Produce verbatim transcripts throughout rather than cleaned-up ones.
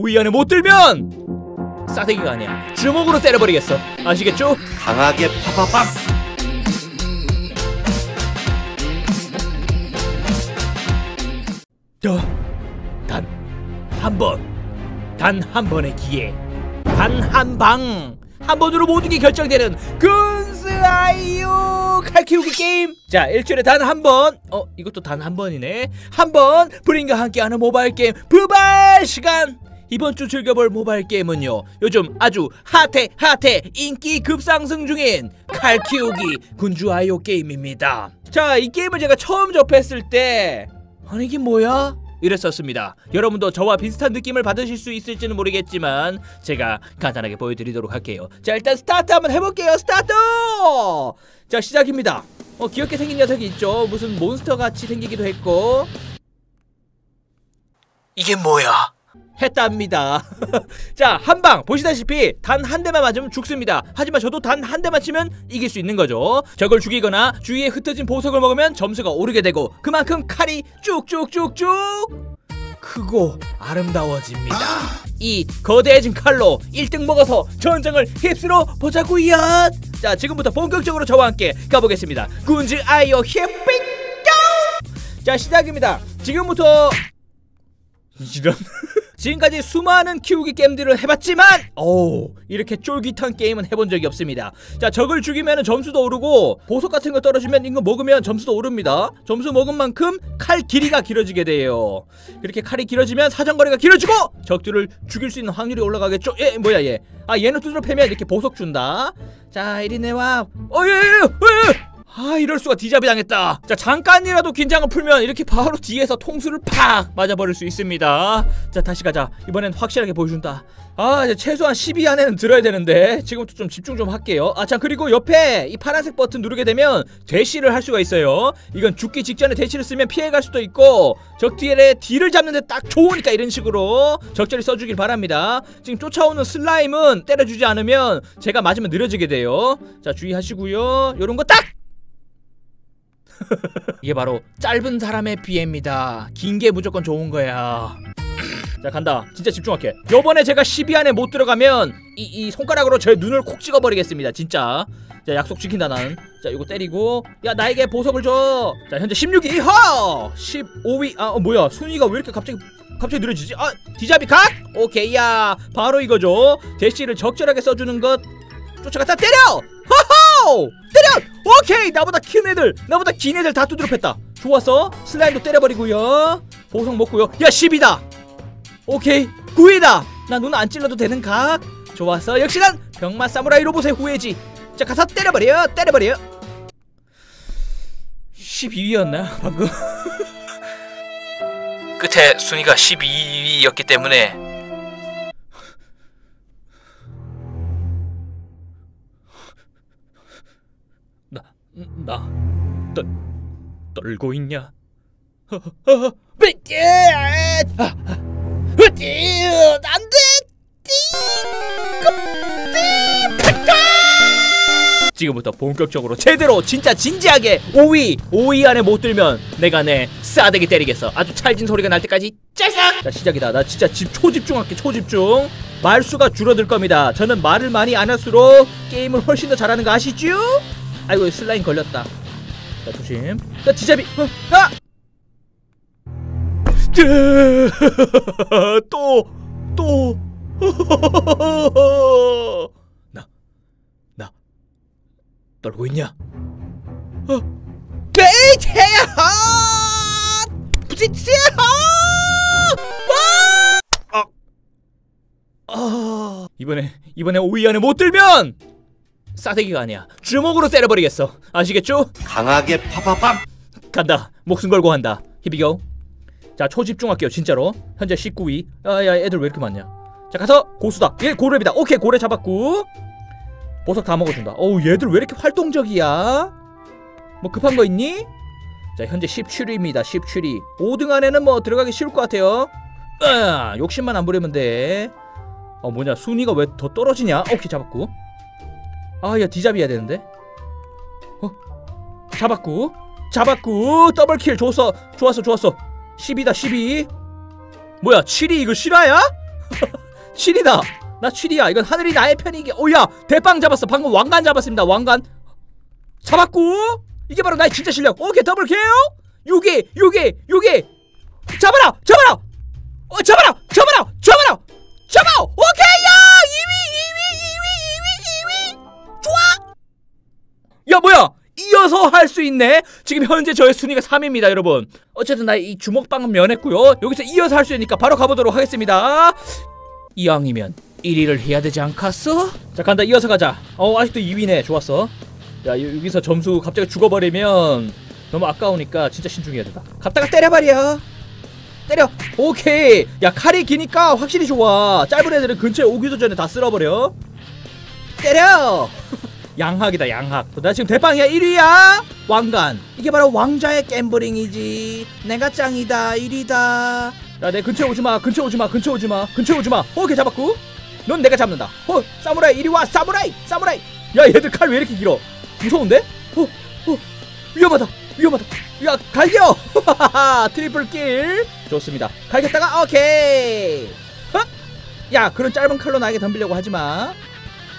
오 위 안에 못 들면 싸대기가 아니야. 주먹으로 때려버리겠어. 아시겠죠? 강하게 팍팍팍. 단 한 번, 단 한 번의 기회, 단 한 방, 한 번으로 모든 게 결정되는 군즈아이오 칼키우기 게임. 자, 일주일에 단 한 번, 어 이것도 단 한 번이네. 한 번 브링과 함께하는 모바일 게임 브발 시간. 이번 주 즐겨볼 모바일 게임은요, 요즘 아주 핫해 핫해 인기 급상승 중인 칼키우기 군즈아이오 게임입니다. 자, 이 게임을 제가 처음 접했을 때 아니 이게 뭐야? 이랬었습니다. 여러분도 저와 비슷한 느낌을 받으실 수 있을지는 모르겠지만 제가 간단하게 보여드리도록 할게요. 자, 일단 스타트 한번 해볼게요. 스타트! 자, 시작입니다. 어 귀엽게 생긴 녀석이 있죠. 무슨 몬스터같이 생기기도 했고 이게 뭐야? 했답니다. 자, 한방 보시다시피 단 한 대만 맞으면 죽습니다. 하지만 저도 단 한 대만 치면 이길 수 있는 거죠. 적을 죽이거나 주위에 흩어진 보석을 먹으면 점수가 오르게 되고 그만큼 칼이 쭉쭉쭉쭉 크고 아름다워집니다. 이 거대해진 칼로 일등 먹어서 전장을 휩쓸어 보자구요. 자, 지금부터 본격적으로 저와 함께 가보겠습니다. 군즈아이오 히핑! 자, 시작입니다. 지금부터 이런 지금까지 수많은 키우기 게임들을 해봤지만 오 이렇게 쫄깃한 게임은 해본 적이 없습니다. 자, 적을 죽이면 점수도 오르고 보석 같은 거 떨어지면 이거 먹으면 점수도 오릅니다. 점수 먹은 만큼 칼 길이가 길어지게 돼요. 이렇게 칼이 길어지면 사정거리가 길어지고 적들을 죽일 수 있는 확률이 올라가겠죠. 예, 뭐야 얘. 아, 얘는 두드러 패면 이렇게 보석 준다. 자, 이리 내와. 어예 예, 예. 아, 이럴 수가. 디잡이 당했다. 자, 잠깐이라도 긴장을 풀면 이렇게 바로 뒤에서 통수를 팍 맞아버릴 수 있습니다. 자, 다시 가자. 이번엔 확실하게 보여준다. 아, 이제 최소한 십이 안에는 들어야 되는데 지금부터 좀 집중 좀 할게요. 아, 참, 그리고 옆에 이 파란색 버튼 누르게 되면 대시를 할 수가 있어요. 이건 죽기 직전에 대시를 쓰면 피해갈 수도 있고 적들의 뒤를 잡는데 딱 좋으니까 이런 식으로 적절히 써주길 바랍니다. 지금 쫓아오는 슬라임은 때려주지 않으면 제가 맞으면 느려지게 돼요. 자, 주의하시고요. 요런 거 딱! 이게 바로 짧은 사람의 비애입니다. 긴 게 무조건 좋은 거야. 자, 간다. 진짜 집중할게. 요번에 제가 십이 안에 못 들어가면 이, 이 손가락으로 제 눈을 콕 찍어버리겠습니다. 진짜. 자, 약속 지킨다 나는. 자, 요거 때리고. 야, 나에게 보석을 줘. 자, 현재 십육 위. 허! 십오 위. 아, 어, 뭐야. 순위가 왜 이렇게 갑자기 갑자기 느려지지? 아, 디자비 각? 오케이야. 바로 이거죠. 대시를 적절하게 써주는 것. 쫓아갔다 때려! 허허! 때려! 오케이! 나보다 큰 애들, 나보다 긴 애들 다 두드려 팼다. 좋았어. 슬라임도 때려버리고요. 보석 먹고요. 야, 십이다! 오케이. 구위다! 나 눈 안 찔러도 되는 각. 좋았어. 역시 난 병맛 사무라이 로봇의 후예지. 자, 가서 때려버려. 때려버려. 십이 위였나? 방금? 끝에 순위가 십이 위였기 때문에 나 떨, 떨고 있냐? 지금부터 본격적으로 제대로 진짜 진지하게 오 위 오 위 안에 못 들면 내가 내 싸대기 때리겠어. 아주 찰진 소리가 날 때까지 짤싹. 자, 시작이다. 나 진짜 집 초집중할게. 초집중. 말수가 줄어들 겁니다. 저는 말을 많이 안 할수록 게임을 훨씬 더 잘하는 거 아시죠? 아이고, 슬라임 걸렸다. 자, 조심. 자, 디자비. 어, 아! 또, 또. 나, 나, 떨고 있냐? 어, 베이테하! 부지치하! 아, 아, 이번에 이번에 오 위 안에 못 들면. 싸대기가 아니야. 주먹으로 때려버리겠어. 아시겠죠? 강하게 파파밤. 간다. 목숨 걸고 한다. 히비경. 자, 초집중할게요. 진짜로. 현재 십구 위. 아야, 애들 왜 이렇게 많냐. 자, 가서 고수다. 얘 고래입니다. 오케이, 고래 잡았고. 보석 다 먹어준다. 어우, 얘들 왜 이렇게 활동적이야? 뭐 급한 거 있니? 자, 현재 십칠 위입니다. 십칠 위. 오 등 안에는 뭐 들어가기 쉬울 것 같아요. 으아, 욕심만 안 부리면 돼. 어 뭐냐, 순위가 왜 더 떨어지냐? 오케이, 잡았고. 아, 야, 디잡이 해야 되는데. 어? 잡았고. 잡았고. 더블킬. 좋았어. 좋았어. 좋았어. 십이다, 십이. 뭐야, 칠이 이거 실화야? 칠이다. 나 칠이야. 이건 하늘이 나의 편이기. 오야 대빵 잡았어. 방금 왕관 잡았습니다. 왕관 잡았고 이게 바로 나의 진짜 실력. 오케이 더블 케어. 요게 요게 요게 잡아라 잡아라 어 잡아라 잡아라 잡아라 잡아. 오케이 야 이위 이위 이위 이위 이위 좋아. 야 뭐야 이어서 할 수 있네. 지금 현재 저의 순위가 삼입니다 여러분. 어쨌든 나의 이 주먹빵은 면했고요. 여기서 이어서 할 수 있으니까 바로 가보도록 하겠습니다. 이왕이면 일 위를 해야 되지 않겠어? 자 간다. 이어서 가자. 어 아직도 이 위네. 좋았어. 야 여기서 점수 갑자기 죽어버리면 너무 아까우니까 진짜 신중해야 된다. 갔다가 때려버려. 때려. 오케이. 야 칼이 기니까 확실히 좋아. 짧은 애들은 근처에 오기도 전에 다 쓸어버려. 때려. 양학이다 양학. 나 지금 대빵이야. 일 위야. 왕관. 이게 바로 왕자의 갬블링이지. 내가 짱이다. 일 위다. 야 내 근처에 오지마. 근처에 오지마. 근처에 오지마. 근처에 오지마. 오케이 잡았고 넌 내가 잡는다. 어 사무라이 이리 와. 사무라이 사무라이. 야 얘들 칼 왜 이렇게 길어. 무서운데? 어, 어. 위험하다 위험하다. 야 갈겨. 트리플 킬. 좋습니다. 갈겼다가 오케이. 헛. 야 그런 짧은 칼로 나에게 덤비려고 하지마.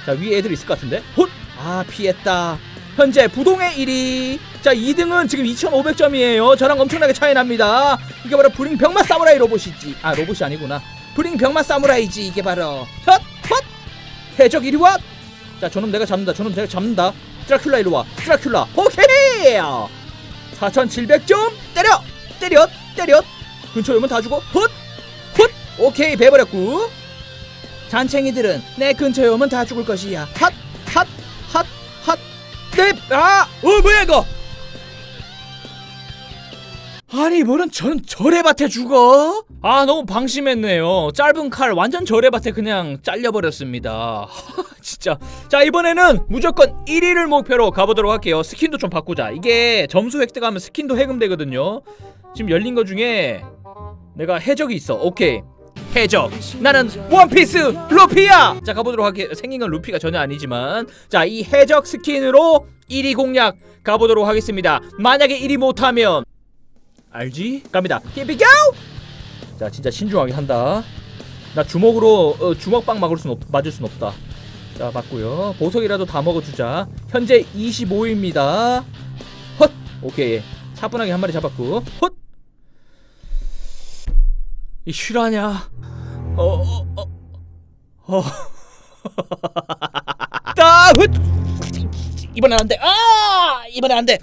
자 위에 애들 있을 것 같은데. 헛. 아 피했다. 현재 부동의 일 위. 자 이 등은 지금 이천오백 점이에요 저랑 엄청나게 차이 납니다. 이게 바로 브링 병맛 사무라이 로봇이지. 아 로봇이 아니구나. 브링 병맛 사무라이지. 이게 바로 헛! 헛! 해적 이리와. 자 저놈 내가 잡는다. 저놈 내가 잡는다. 드라큘라 이리와. 드라큘라. 오케이. 사천칠백 점. 때려 때려 때려. 근처에 오면 다 죽어. 헛! 헛! 오케이 배버렸고. 잔챙이들은 내 근처에 오면 다 죽을 것이야. 핫! 핫! 핫! 핫! 넵! 아! 어 뭐야 이거! 아니 뭐는 전 저래밭에 죽어? 아 너무 방심했네요. 짧은 칼 완전 저래밭에 그냥 잘려버렸습니다. 진짜. 자 이번에는 무조건 일 위를 목표로 가보도록 할게요. 스킨도 좀 바꾸자. 이게 점수 획득하면 스킨도 해금되거든요. 지금 열린 거 중에 내가 해적이 있어. 오케이 해적. 나는 원피스 루피야. 자 가보도록 할게요. 생긴 건 루피가 전혀 아니지만 자 이 해적 스킨으로 일 위 공략 가보도록 하겠습니다. 만약에 일 위 못하면 알지? 갑니다. 히비교! 자 진짜 신중하게 한다. 나 주먹으로 어, 주먹빵 막을 순 없, 맞을 순 없다. 자 맞고요. 보석이라도 다 먹어주자. 현재 이십오 위입니다 헛! 오케이 차분하게 한 마리 잡았고 헛! 이 실화냐? 어... 어... 어... 어... 따! 훗! 이번엔 안돼! 아! 이번엔 안돼!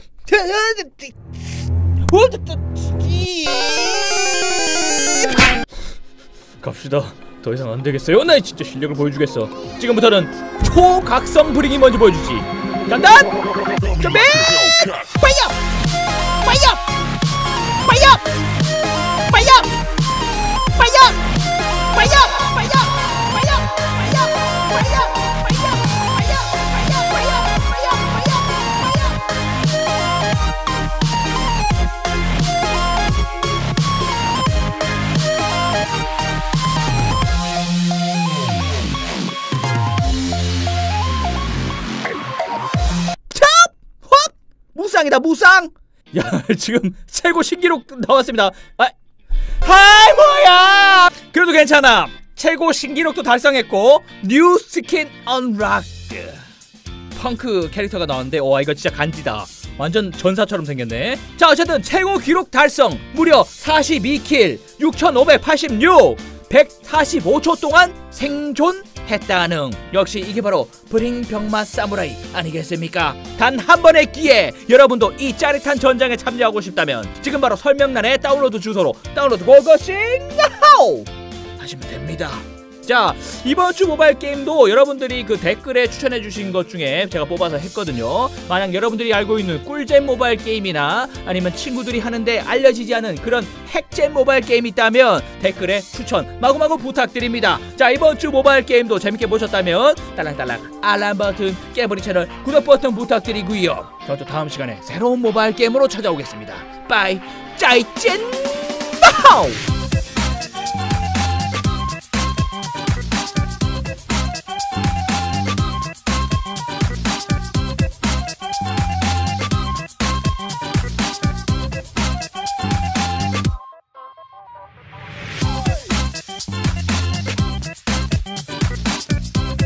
갑시다. 더 이상 안 되겠어요. 나의 진짜 실력을 보여주겠어. 지금부터는 초각성 브링이 뭔지 보여주지. 간다! 준비! 파이어! 파이어! 파이어! 파이어! 파이어! 파이어! 파이어! 파이어! 파이어! 파이어! 무쌍이다 무쌍. 야 지금 최고 신기록 나왔습니다. 아, 하이 뭐야. 그래도 괜찮아. 최고 신기록도 달성했고 뉴 스킨 언락드 펑크 캐릭터가 나왔는데 와 이거 진짜 간지다. 완전 전사처럼 생겼네. 자 어쨌든 최고 기록 달성 무려 사십이 킬 육천오백팔십육 백사십오 초 동안 생존 했다는. 역시 이게 바로 브링 병맛 사무라이 아니겠습니까? 단 한 번의 기회 여러분도 이 짜릿한 전장에 참여하고 싶다면 지금 바로 설명란에 다운로드 주소로 다운로드 고고싱 하시면 됩니다. 자 이번 주 모바일 게임도 여러분들이 그 댓글에 추천해 주신 것 중에 제가 뽑아서 했거든요. 만약 여러분들이 알고 있는 꿀잼 모바일 게임이나 아니면 친구들이 하는데 알려지지 않은 그런 핵잼 모바일 게임이 있다면 댓글에 추천 마구마구 부탁드립니다. 자 이번 주 모바일 게임도 재밌게 보셨다면 딸랑딸랑 알람 버튼 깨버리 채널 구독 버튼 부탁드리고요. 저도 다음 시간에 새로운 모바일 게임으로 찾아오겠습니다. 빠이 짜이찐 나우.